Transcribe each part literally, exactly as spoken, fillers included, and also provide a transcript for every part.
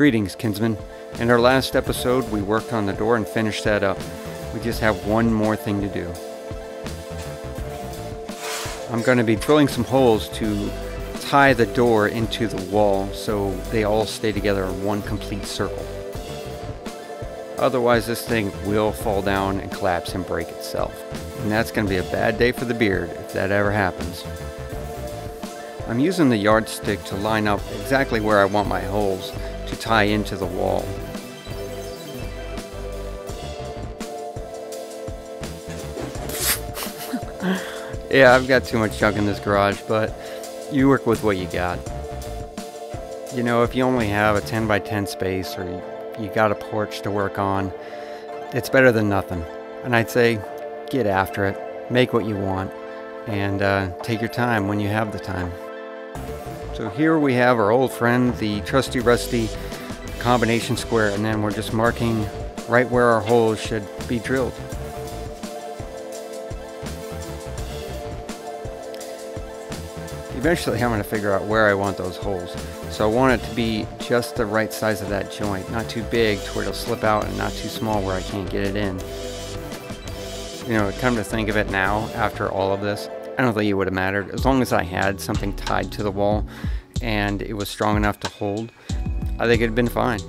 Greetings, kinsmen. In our last episode, we worked on the door and finished that up. We just have one more thing to do. I'm going to be drilling some holes to tie the door into the wall so they all stay together in one complete circle. Otherwise, this thing will fall down and collapse and break itself. And that's going to be a bad day for the beard if that ever happens. I'm using the yardstick to line up exactly where I want my holes to tie into the wall. Yeah, I've got too much junk in this garage, but you work with what you got. You know, if you only have a ten by ten space or you, you got a porch to work on, it's better than nothing. And I'd say get after it, make what you want, and uh, take your time when you have the time. So here we have our old friend, the trusty rusty combination square, and then we're just marking right where our holes should be drilled. Eventually I'm going to figure out where I want those holes. So I want it to be just the right size of that joint, not too big to where it'll slip out and not too small where I can't get it in. You know, come to think of it now, after all of this, I don't think it would have mattered. As long as I had something tied to the wall and it was strong enough to hold, I think it'd been fine.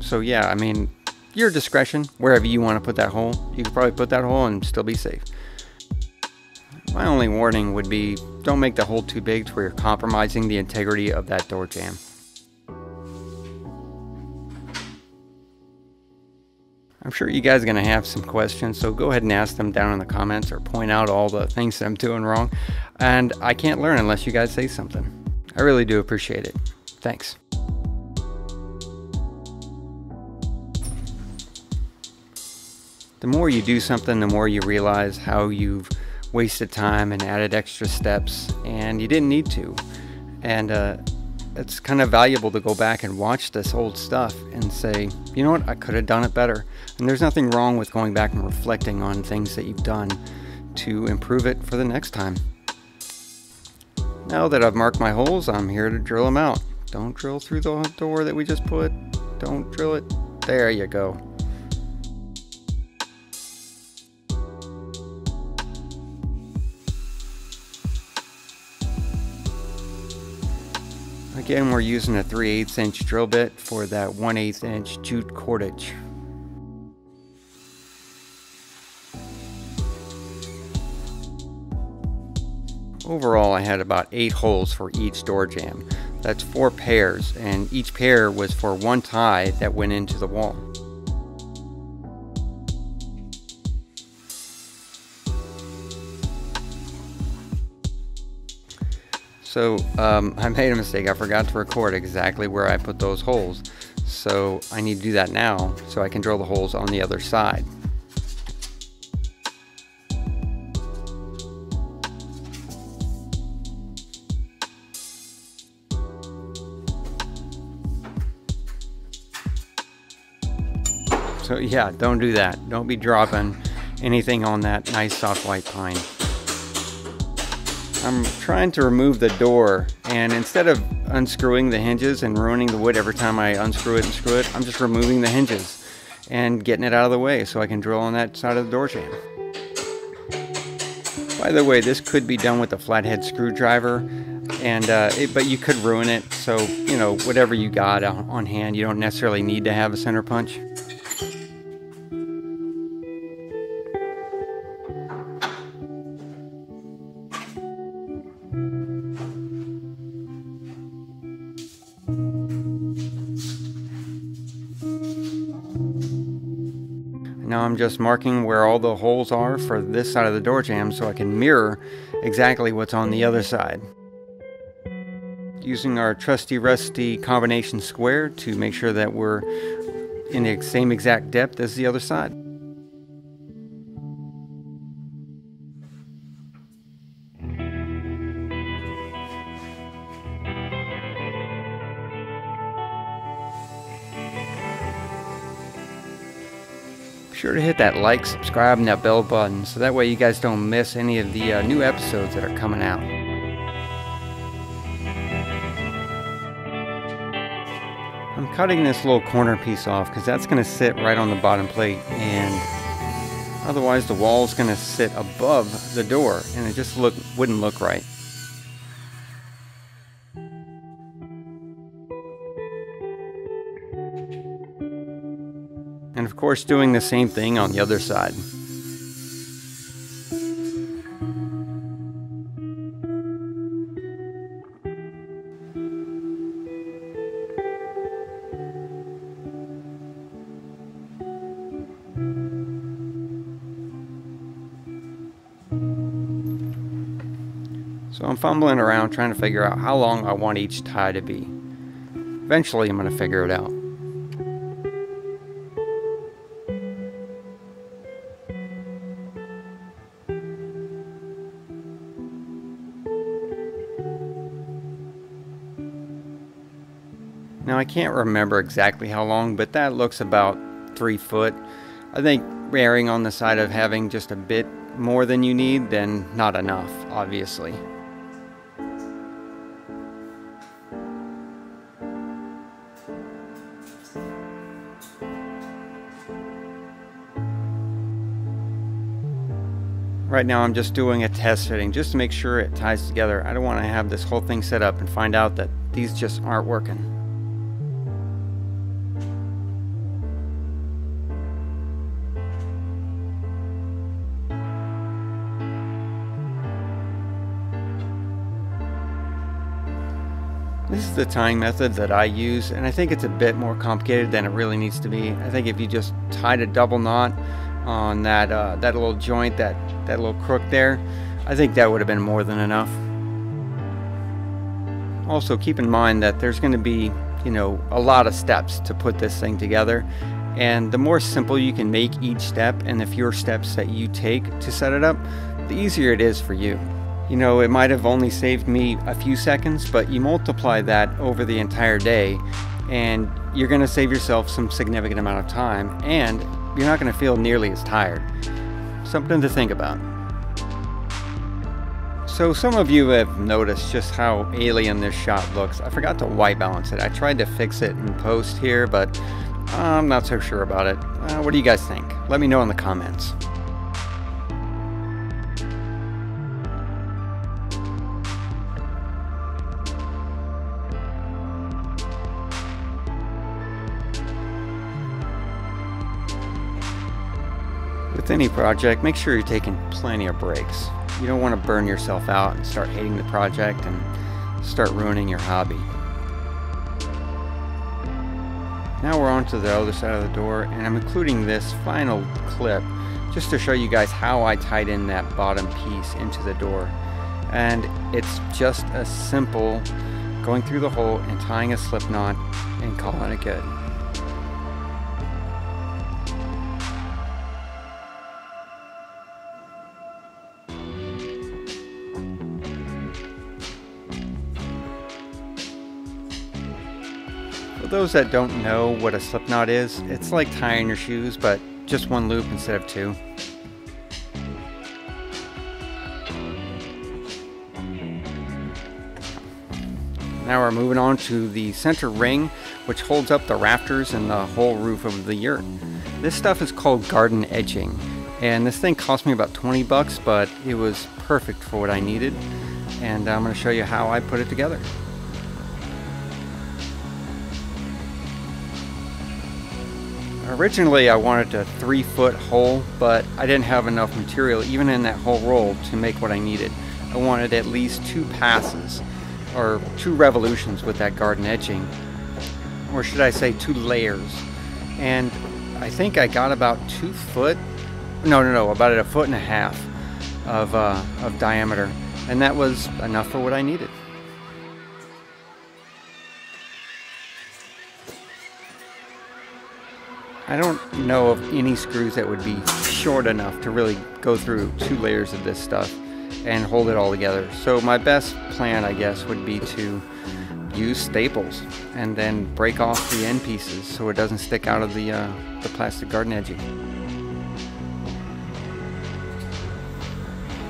So yeah, I mean, your discretion, wherever you want to put that hole, you could probably put that hole and still be safe. My only warning would be, don't make the hole too big to where you're compromising the integrity of that door jamb. I'm sure you guys are going to have some questions, so go ahead and ask them down in the comments or point out all the things that I'm doing wrong. And I can't learn unless you guys say something. I really do appreciate it. Thanks. The more you do something, the more you realize how you've wasted time and added extra steps and you didn't need to. And uh, it's kind of valuable to go back and watch this old stuff and say, you know what, I could have done it better. And there's nothing wrong with going back and reflecting on things that you've done to improve it for the next time. Now that I've marked my holes, I'm here to drill them out. Don't drill through the door that we just put. Don't drill it. There you go. Again, we're using a three eighths inch drill bit for that one eighth inch jute cordage. Overall, I had about eight holes for each door jamb. That's four pairs, and each pair was for one tie that went into the wall. So um, I made a mistake. I forgot to record exactly where I put those holes. So I need to do that now so I can drill the holes on the other side. So yeah, don't do that. Don't be dropping anything on that nice soft white pine. I'm trying to remove the door, and instead of unscrewing the hinges and ruining the wood every time I unscrew it and screw it, I'm just removing the hinges and getting it out of the way so I can drill on that side of the door jamb. By the way, this could be done with a flathead screwdriver, and uh, it, but you could ruin it, so you know, whatever you got on, on hand, you don't necessarily need to have a center punch. Now I'm just marking where all the holes are for this side of the door jamb so I can mirror exactly what's on the other side. Using our trusty rusty combination square to make sure that we're in the same exact depth as the other side. Sure to hit that like, subscribe, and that bell button so that way you guys don't miss any of the uh, new episodes that are coming out. I'm cutting this little corner piece off because that's going to sit right on the bottom plate, and otherwise the wall's going to sit above the door and it just look wouldn't look right. And of course doing the same thing on the other side. So I'm fumbling around trying to figure out how long I want each tie to be. Eventually I'm going to figure it out. Now I can't remember exactly how long, but that looks about three foot. I think erring on the side of having just a bit more than you need than not enough, obviously. Right now I'm just doing a test fitting just to make sure it ties together. I don't want to have this whole thing set up and find out that these just aren't working. This is the tying method that I use, and I think it's a bit more complicated than it really needs to be. I think if you just tied a double knot on that uh, that little joint, that that little crook there, I think that would have been more than enough. Also keep in mind that there's going to be, you know, a lot of steps to put this thing together, and the more simple you can make each step and the fewer steps that you take to set it up, the easier it is for you. You know, it might have only saved me a few seconds, but you multiply that over the entire day and you're going to save yourself some significant amount of time, and you're not going to feel nearly as tired. Something to think about. So some of you have noticed just how alien this shot looks. I forgot to white balance it. I tried to fix it in post here, but I'm not so sure about it. Uh, what do you guys think? Let me know in the comments. With any project, make sure you're taking plenty of breaks. You don't want to burn yourself out and start hating the project and start ruining your hobby. Now we're on to the other side of the door, and I'm including this final clip just to show you guys how I tied in that bottom piece into the door. And it's just as simple going through the hole and tying a slip knot and calling it good. For those that don't know what a slip knot is, it's like tying your shoes, but just one loop instead of two. Now we're moving on to the center ring, which holds up the rafters and the whole roof of the yurt. This stuff is called garden edging, and this thing cost me about twenty bucks, but it was perfect for what I needed, and I'm going to show you how I put it together. Originally I wanted a three foot hole, but I didn't have enough material even in that whole roll to make what I needed. I wanted at least two passes or two revolutions with that garden edging, or should I say two layers, and I think I got about two foot, no no no, about a foot and a half of, uh, of diameter, and that was enough for what I needed. I don't know of any screws that would be short enough to really go through two layers of this stuff and hold it all together. So my best plan, I guess, would be to use staples and then break off the end pieces so it doesn't stick out of the, uh, the plastic garden edging.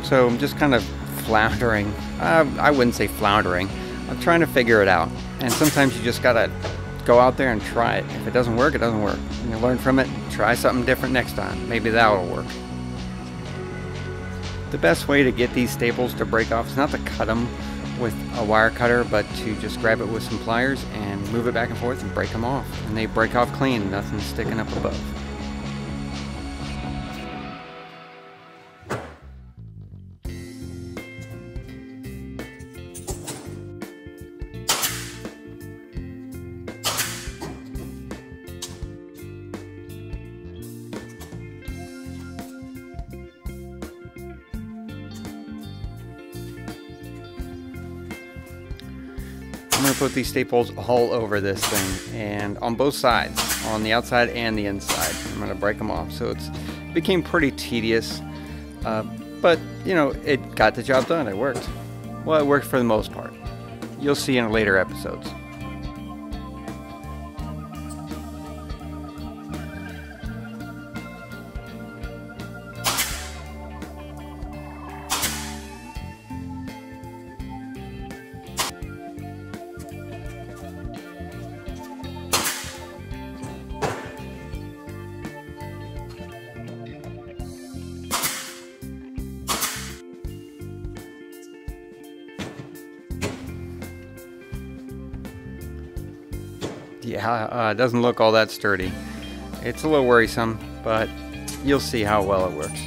So I'm just kind of floundering. I, I wouldn't say floundering. I'm trying to figure it out. And sometimes you just gotta go out there and try it. If it doesn't work, it doesn't work. You can learn from it, try something different next time. Maybe that'll work. The best way to get these staples to break off is not to cut them with a wire cutter, but to just grab it with some pliers and move it back and forth and break them off. And they break off clean, nothing's sticking up above. I'm going to put these staples all over this thing, and on both sides, on the outside and the inside. I'm going to break them off. So it's it became pretty tedious, uh, but you know, it got the job done. It worked. Well, it worked for the most part. You'll see in later episodes. Yeah, uh, it doesn't look all that sturdy. It's a little worrisome, but you'll see how well it works.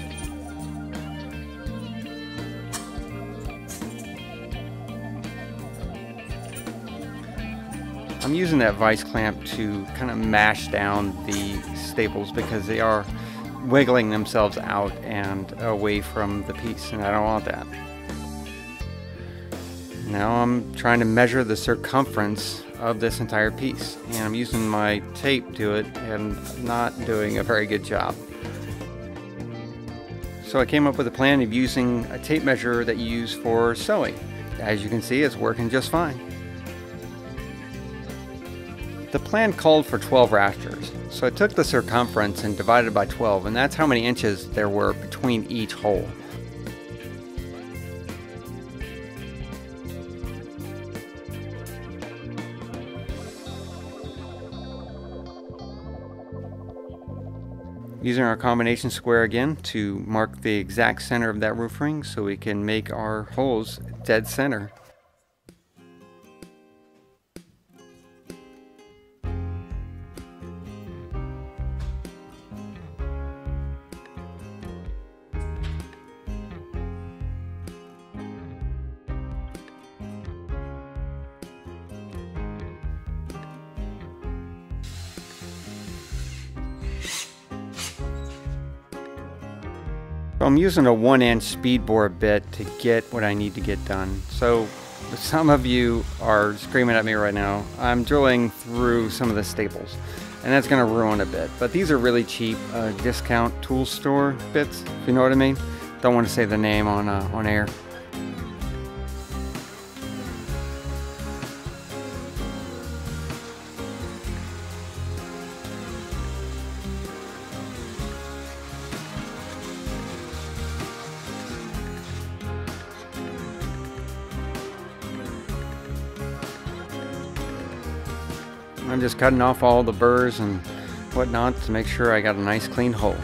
I'm using that vice clamp to kind of mash down the staples because they are wiggling themselves out and away from the piece, and I don't want that. Now I'm trying to measure the circumference of this entire piece, and I'm using my tape to it and not doing a very good job. So I came up with a plan of using a tape measure that you use for sewing. As you can see, it's working just fine. The plan called for twelve rafters, so I took the circumference and divided by twelve, and that's how many inches there were between each hole. Using our combination square again to mark the exact center of that roof ring so we can make our holes dead center. I'm using a one inch speed bore bit to get what I need to get done. So some of you are screaming at me right now. I'm drilling through some of the staples, and that's going to ruin a bit. But these are really cheap uh, discount tool store bits, if you know what I mean. Don't want to say the name on, uh, on air. I'm just cutting off all the burrs and whatnot to make sure I got a nice clean hole.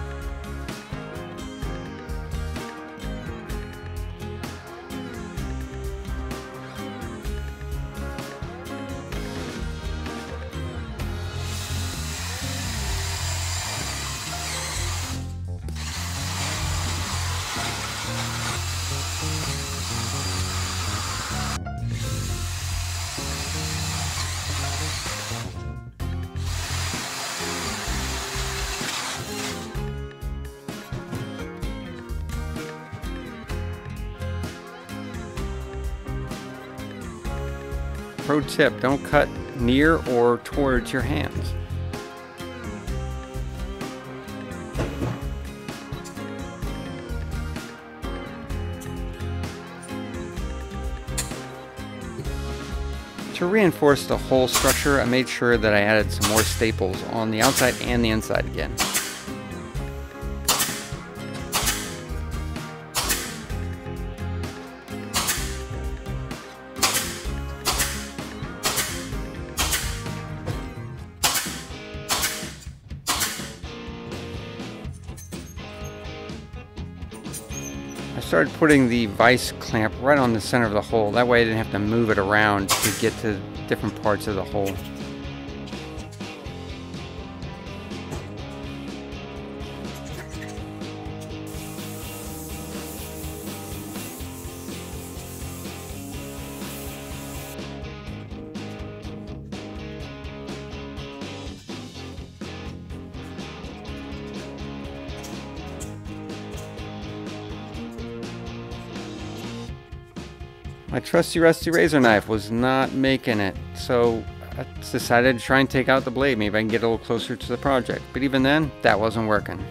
Pro tip, don't cut near or towards your hands. To reinforce the whole structure, I made sure that I added some more staples on the outside and the inside again. started putting the vise clamp right on the center of the hole. That way I didn't have to move it around to get to different parts of the hole. My trusty rusty razor knife was not making it, so I decided to try and take out the blade. Maybe I can get a little closer to the project. But even then, that wasn't working.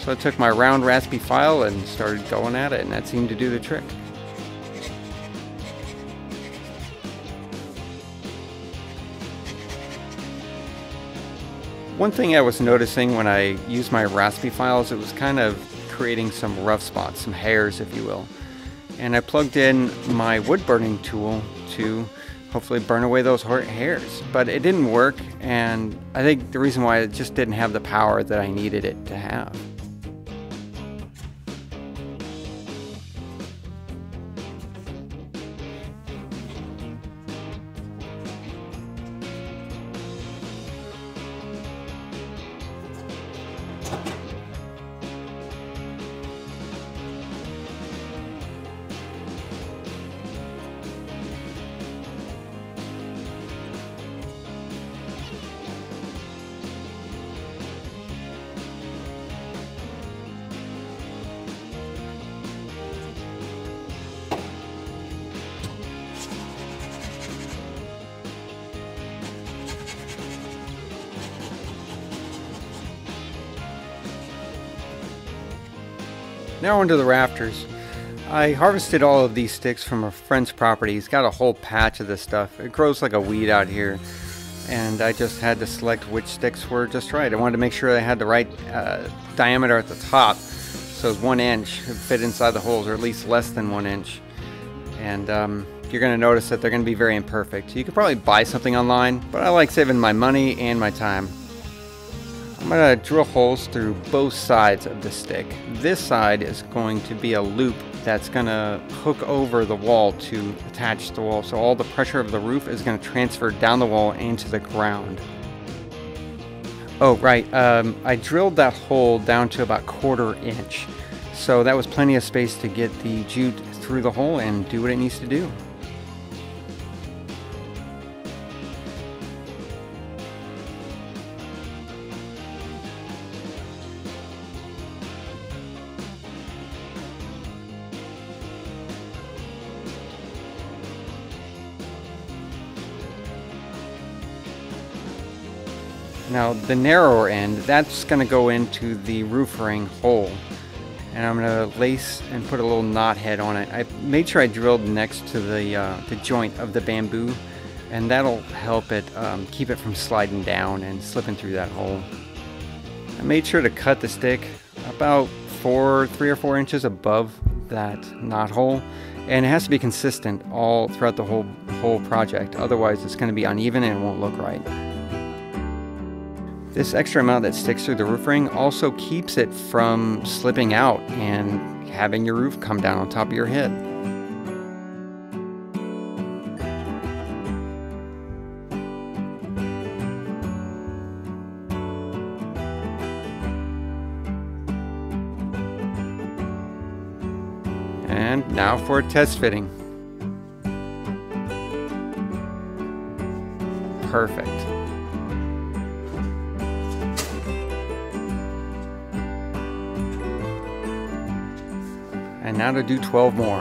So I took my round raspy file and started going at it, and that seemed to do the trick. One thing I was noticing when I used my raspy files, it was kind of creating some rough spots, some hairs, if you will. And I plugged in my wood burning tool to hopefully burn away those hairs. But it didn't work, and I think the reason why it just didn't have the power that I needed it to have. Now onto the rafters. I harvested all of these sticks from a friend's property. He's got a whole patch of this stuff. It grows like a weed out here, and I just had to select which sticks were just right. I wanted to make sure they had the right uh, diameter at the top, so one inch fit inside the holes, or at least less than one inch. And um, you're going to notice that they're going to be very imperfect. You could probably buy something online, but I like saving my money and my time. I'm going to drill holes through both sides of the stick. This side is going to be a loop that's going to hook over the wall to attach the wall. So all the pressure of the roof is going to transfer down the wall into the ground. Oh, right. Um, I drilled that hole down to about quarter inch. So that was plenty of space to get the jute through the hole and do what it needs to do. Now the narrower end, that's going to go into the roof ring hole, and I'm going to lace and put a little knot head on it. I made sure I drilled next to the, uh, the joint of the bamboo, and that'll help it um, keep it from sliding down and slipping through that hole. I made sure to cut the stick about four, three or four inches above that knot hole, and it has to be consistent all throughout the whole, whole project, otherwise it's going to be uneven and it won't look right. This extra amount that sticks through the roof ring also keeps it from slipping out and having your roof come down on top of your head. And now for a test fitting. Perfect. And now to do twelve more.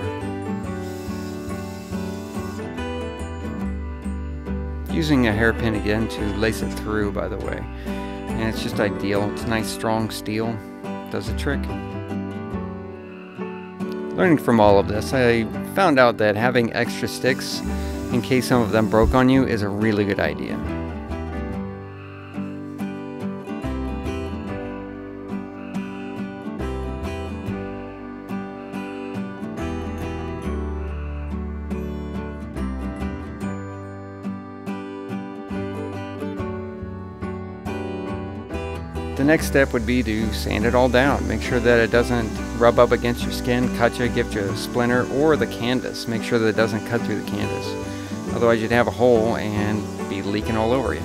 Using a hairpin again to lace it through, by the way. And it's just ideal. It's nice, strong steel. Does the trick. Learning from all of this, I found out that having extra sticks, in case some of them broke on you, is a really good idea. The next step would be to sand it all down. Make sure that it doesn't rub up against your skin, cut you, give you a splinter, or the canvas. Make sure that it doesn't cut through the canvas. Otherwise you'd have a hole and be leaking all over you.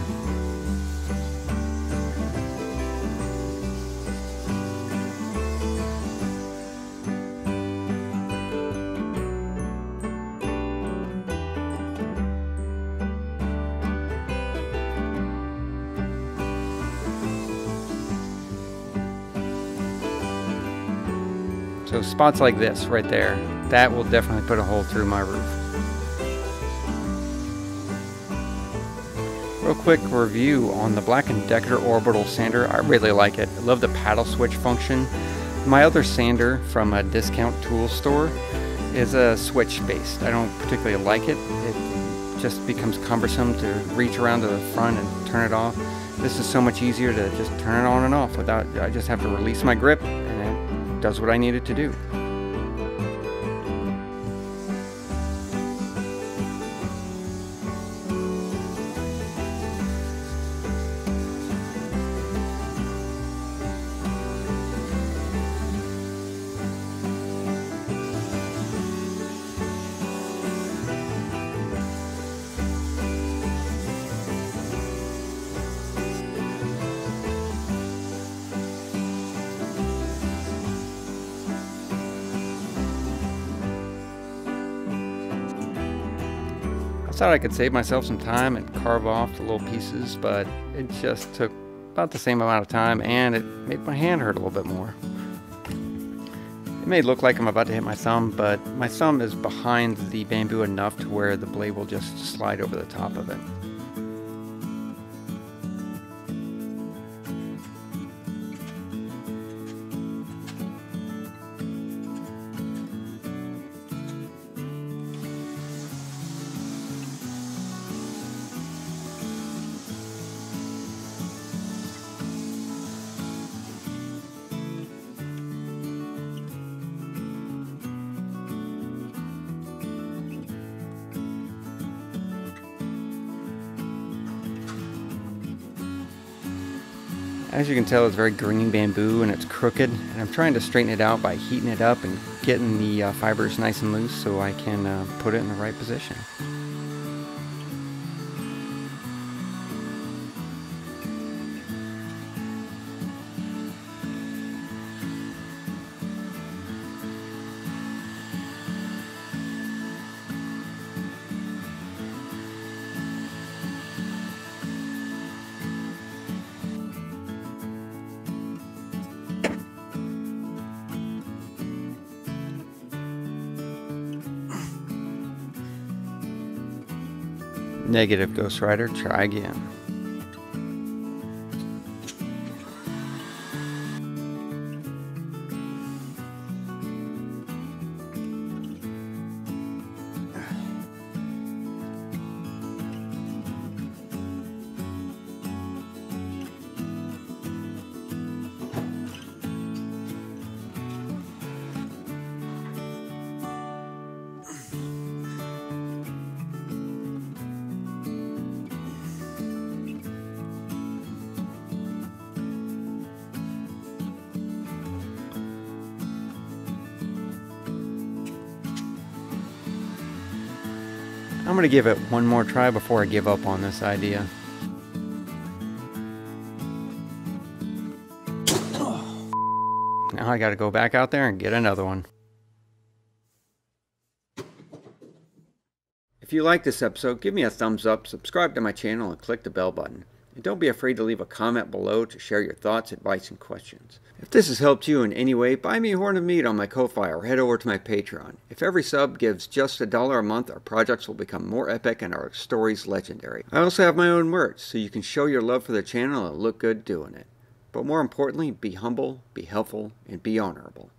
So spots like this right there, that will definitely put a hole through my roof. Real quick review on the Black and Decker Orbital Sander. I really like it. I love the paddle switch function. My other sander from a discount tool store is a switch based. I don't particularly like it. It just becomes cumbersome to reach around to the front and turn it off. This is so much easier to just turn it on and off without, I just have to release my grip and it does what I needed to do. I thought I could save myself some time and carve off the little pieces, but it just took about the same amount of time and it made my hand hurt a little bit more. It may look like I'm about to hit my thumb, but my thumb is behind the bamboo enough to where the blade will just slide over the top of it. As you can tell, it's very green bamboo and it's crooked, and I'm trying to straighten it out by heating it up and getting the uh, fibers nice and loose so I can uh, put it in the right position. Negative, Ghost Rider, try again. I'm going to give it one more try before I give up on this idea. Now I got to go back out there and get another one. If you like this episode, give me a thumbs up, subscribe to my channel, and click the bell button. And don't be afraid to leave a comment below to share your thoughts, advice, and questions. If this has helped you in any way, buy me a horn of meat on my Ko-Fi or head over to my Patreon. If every sub gives just a dollar a month, our projects will become more epic and our stories legendary. I also have my own merch, so you can show your love for the channel and look good doing it. But more importantly, be humble, be helpful, and be honorable.